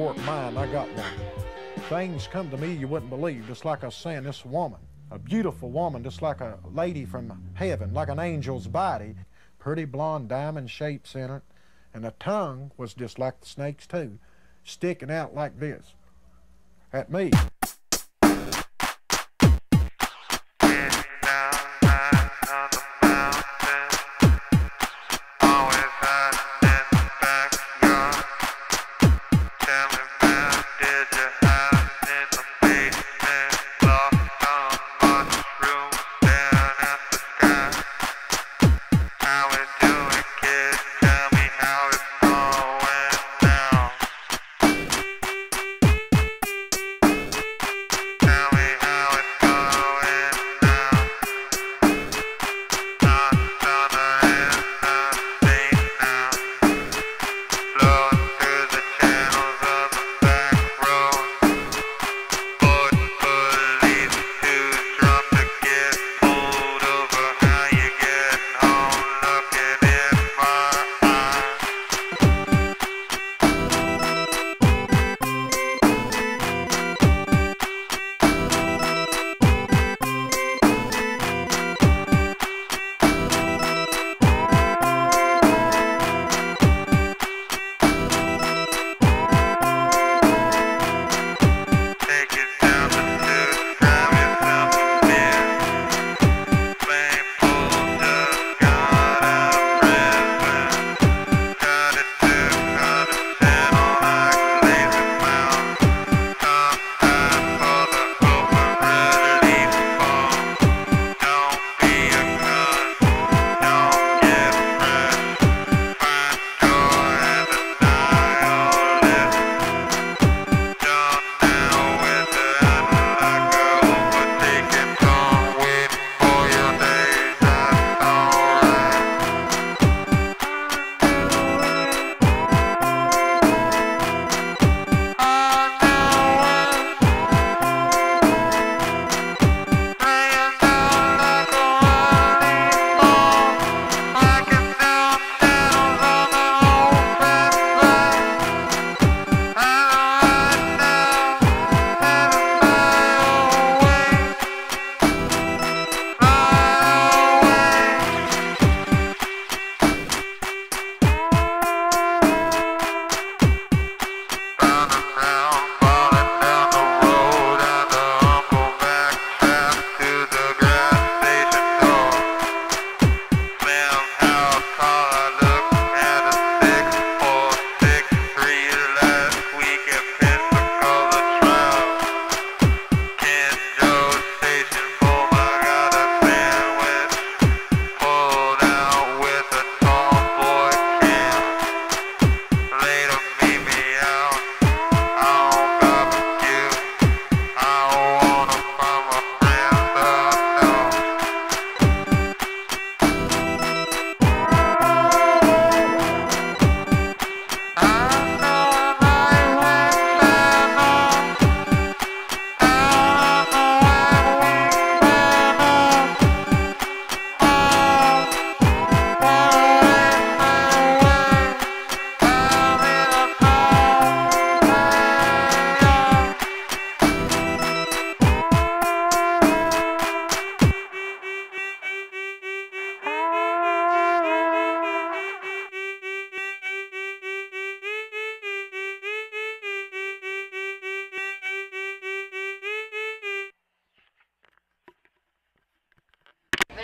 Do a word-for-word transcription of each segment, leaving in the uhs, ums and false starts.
warped mind, I got one. Things come to me you wouldn't believe, just like I was saying, this woman, a beautiful woman, just like a lady from heaven, like an angel's body, pretty blonde diamond shapes in it, and the tongue was just like the snake's too, sticking out like this at me.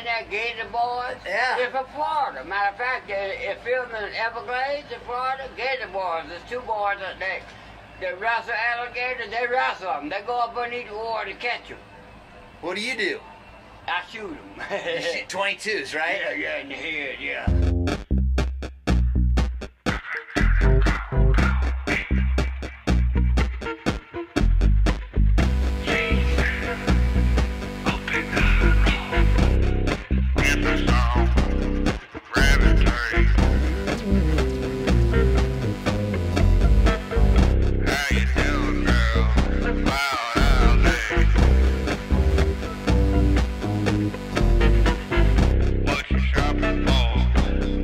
I gave the boys, yeah. They're from Florida. Matter of fact, they're filming in Everglades in Florida. Gator boys, there's two boys out there. They wrestle alligators, they wrestle them. They go up underneath the water to catch them. What do you do? I shoot them. You shoot twenty-twos, right? Yeah, yeah, in the head, yeah. What's your shopping ball?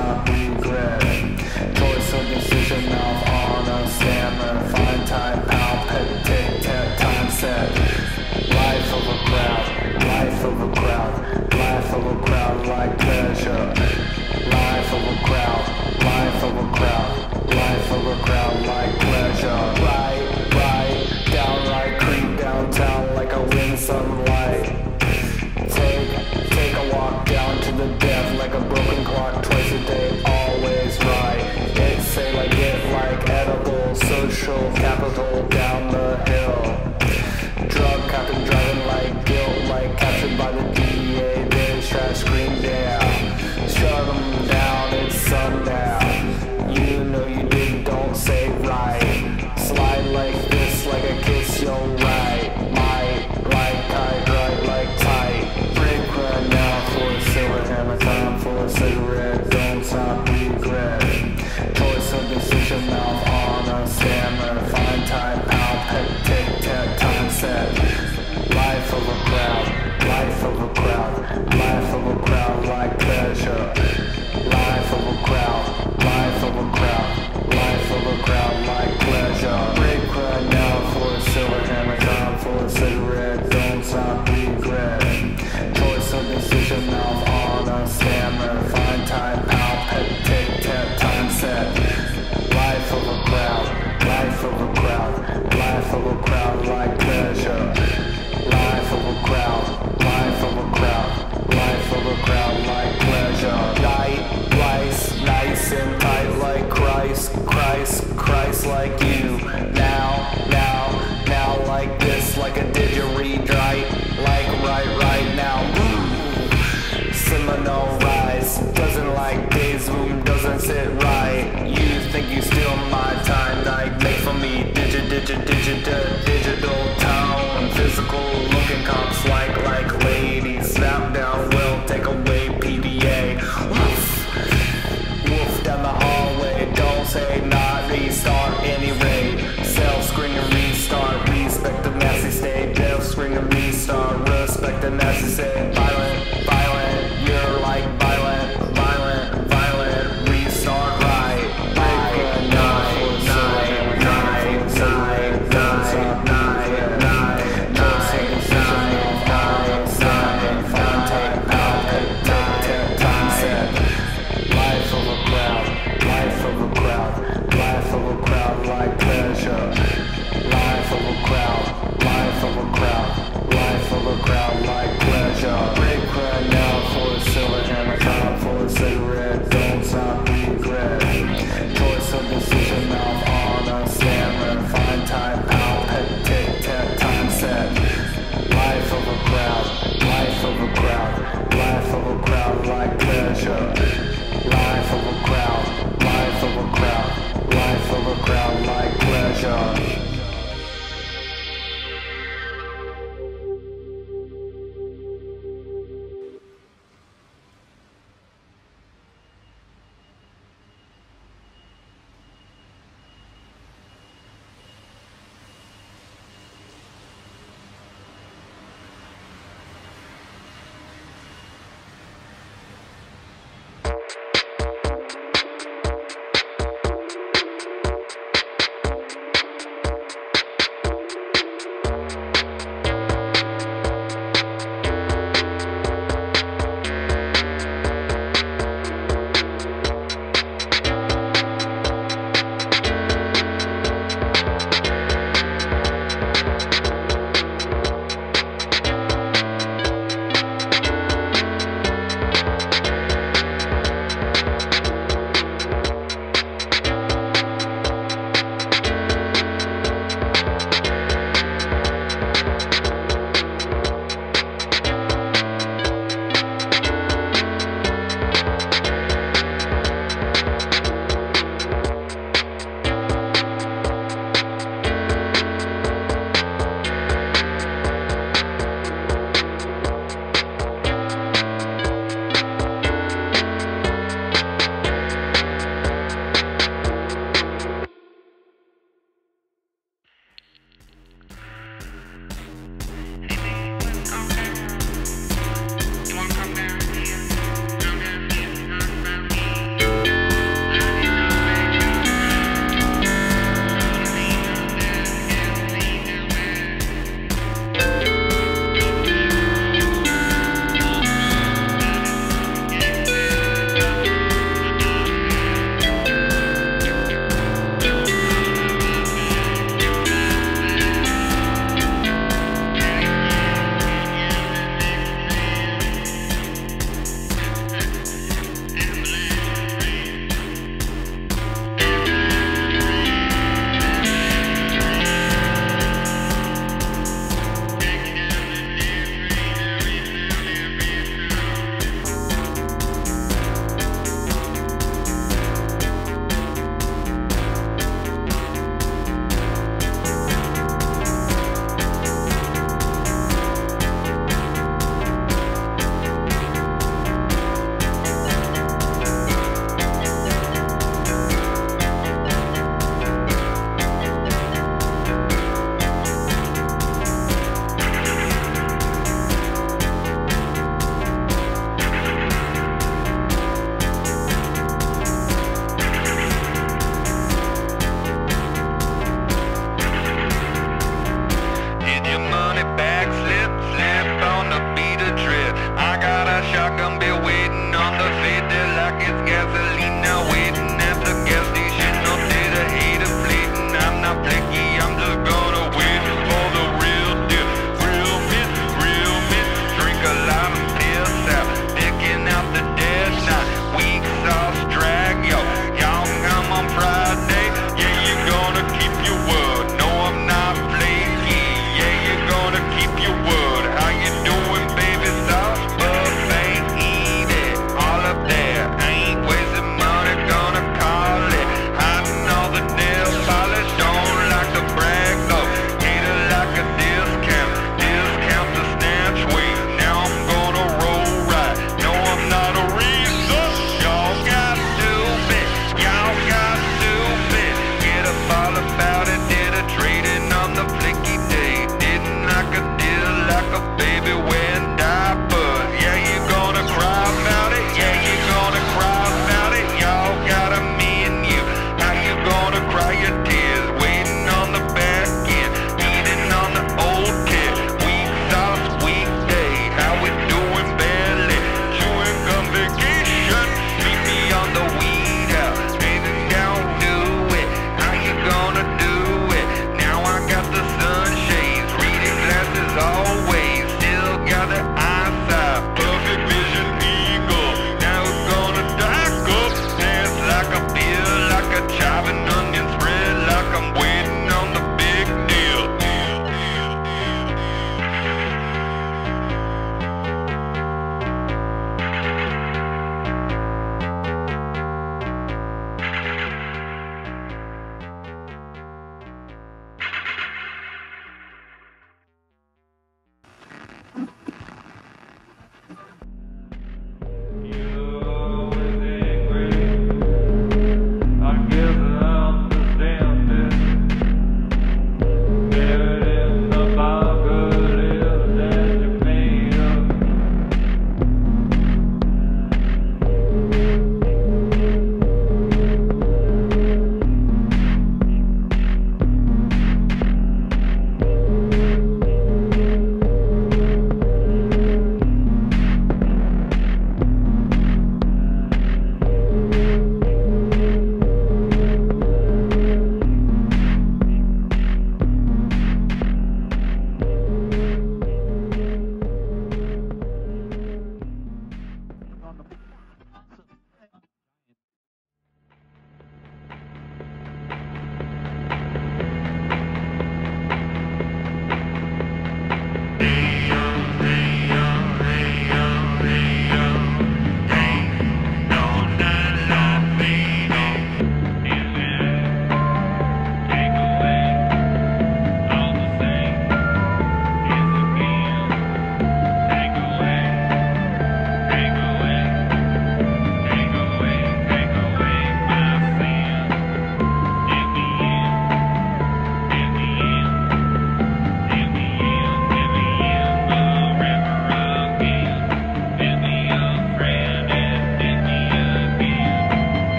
stop regret. Choice or decision of on a stammer. Find time, palpitate, time set. Life of a crowd, life of a crowd, life of a crowd like pleasure. Life of a crowd, life of a crowd, life of a crowd like pleasure. Right, right, downright creep downtown like a wind sunlight. Take, take a walk down to the death like a broken clock twice a day, always right. It's say like it like edible, social capital down the hill. Drug cop and driving like guilt, like captured by the D E A, bitch try to scream down. Shut them down, it's sundown. You know you did, don't say right. Slide like this, like a kiss, you'll right. Might, like tight, right, like tight. Break right now for a silver hammer, time for a cigarette, don't stop regret. Choice of decision, mouth on a stammer. Find time, palpitate, tick, tack, time set. Life of a crowd, life of a crowd, life of a crowd like pleasure. Life of a crowd, life of a crowd, life of a crowd like pleasure. Break right now for a silver hammer, time for a cigarette, don't stop regret. Choice of decision, mouth on a stammer. Find time, palpitate, tick, tack, time set. Life of a crowd, life of a crowd, life of a crowd like pleasure. Life of a crowd, life of a crowd, life of a crowd like pleasure. Light, rice, nice and tight like Christ, Christ, Christ like you. Now, now, now like this, like a didgeridoo, right, like right, right now. Woo! Seminole rise, doesn't like days, boom, doesn't sit right. You think you steal my time, night, make for me, digit, digit, digit, digit, digital town, physical looking cops like, like ladies, snap down, will take away P D A. Woof, woof down the hallway, don't say no.